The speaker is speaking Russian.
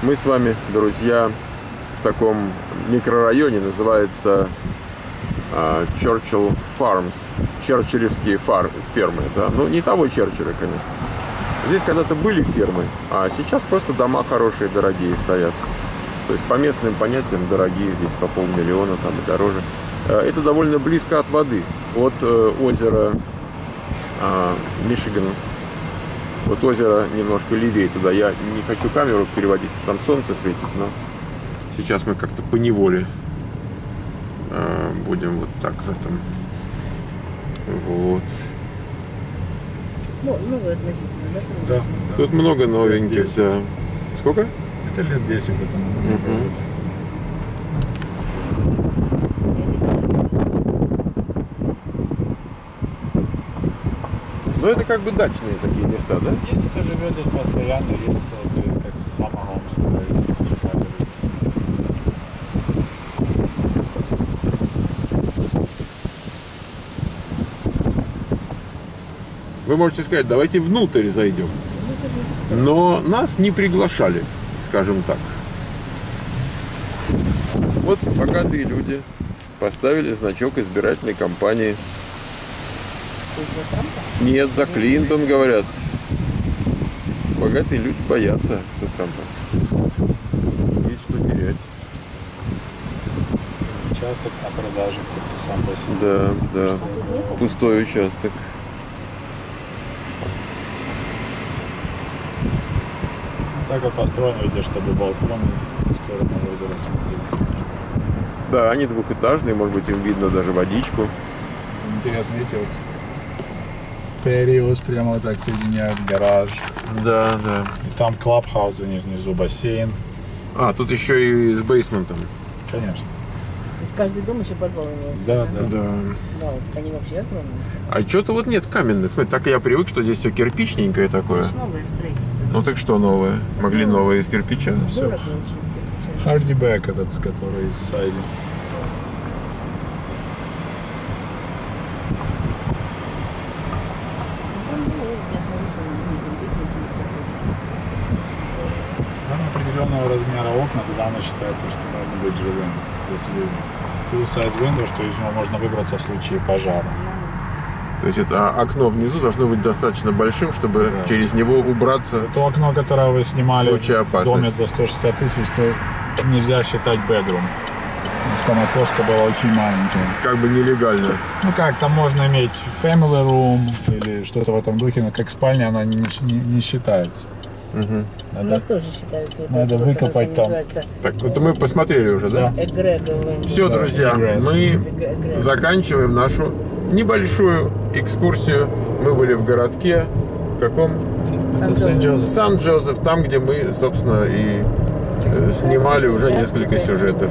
Мы с вами, друзья, в таком микрорайоне, называется Черчилл Фармс, черчиллевские фермы. Да? Ну, не того Черчилля, конечно. Здесь когда-то были фермы, а сейчас просто дома хорошие, дорогие стоят. То есть по местным понятиям дорогие, здесь по полмиллиона там и дороже. Это довольно близко от воды, от озера Мичиган. Вот озеро немножко левее туда. Я не хочу камеру переводить, там солнце светит, но сейчас мы как-то поневоле будем вот так в этом. Вот. Ну, новые относительно, да? Да. Тут много новеньких. 10. Сколько? Это лет 10 этому. Ну, это как бы дачные такие места, да? Если ты живешь здесь постоянно, если ты как самогомство, вы можете сказать, давайте внутрь зайдем. Но нас не приглашали, скажем так. Вот богатые люди поставили значок избирательной кампании. Нет, за Клинтон, говорят. Богатые люди боятся Трампа. Есть что терять. Участок на продаже. Да, да. Пустой участок. Так и построено, видишь, чтобы балкон в сторону озера смотрели. Да, они двухэтажные, может быть, им видно даже водичку. Интересно, видите, вот период прямо вот так соединяют гараж. Да, да. И там клабхаус, внизу бассейн. А, тут еще и с бейсментом. Конечно. Из каждый дом еще подвал имеется. Да, да, да. Да, вот они вообще огромные. А что-то вот нет каменных. Смотри, так я привык, что здесь все кирпичненькое такое. Здесь новые строительства. Ну так что новое? Могли новое из кирпича? Все. Хардибэк этот, который из сайли. Размера окна, тогда она считается, что можно быть живым. Если full size window, что из него можно выбраться в случае пожара. То есть это окно внизу должно быть достаточно большим, чтобы да, через него убраться. То окно, которое вы снимали в доме за 160 тысяч, то нельзя считать bedroom. Потому что окошко было очень маленькое. Как бы нелегально. Ну как, там можно иметь family room или что-то в этом духе, но как спальня она не считается. Угу. Надо, тоже считается, вот надо выкопать там. Так, это мы посмотрели уже, да? Да. Все, друзья, мы заканчиваем нашу небольшую экскурсию. Мы были в городке, в каком? Сан-Джозеф, там, где мы, собственно, и снимали уже несколько сюжетов.